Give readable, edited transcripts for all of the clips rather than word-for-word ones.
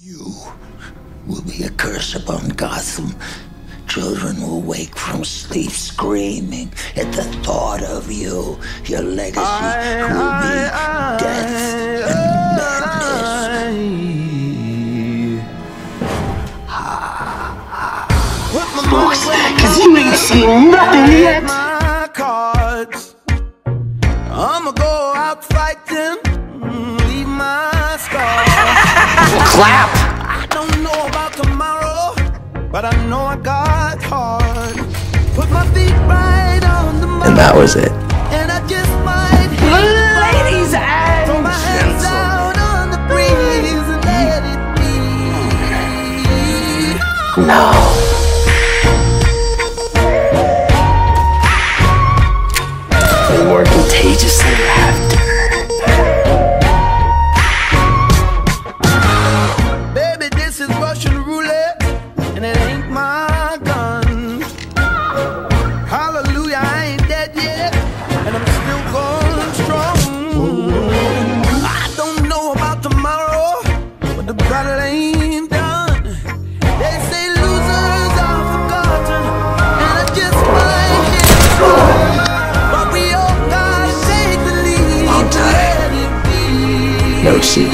You will be a curse upon Gotham. Children will wake from sleep screaming at the thought of you. Your legacy will be death and madness. Folks, because you ain't seen nothing yet. I'ma go out fighting, leave my scars. Clap! I don't know about tomorrow, but I know I got hard. Put my feet right on the mud. And that was it. And I just might hit ladies and throw my hands out on the breeze and let it be. No. More contagious than laughter. Baby, this is Russian roulette, and it ain't my gun. Hallelujah, I ain't dead yet, and I'm still going strong. I don't know about tomorrow, but the battle ain't done. They say losers are forgotten, and I just might get. No cheat.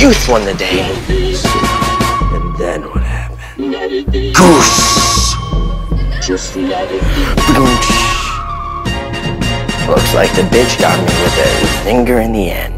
Youth won the day. And then what happened? Goose! Just let it be. Looks like the bitch got me with a finger in the end.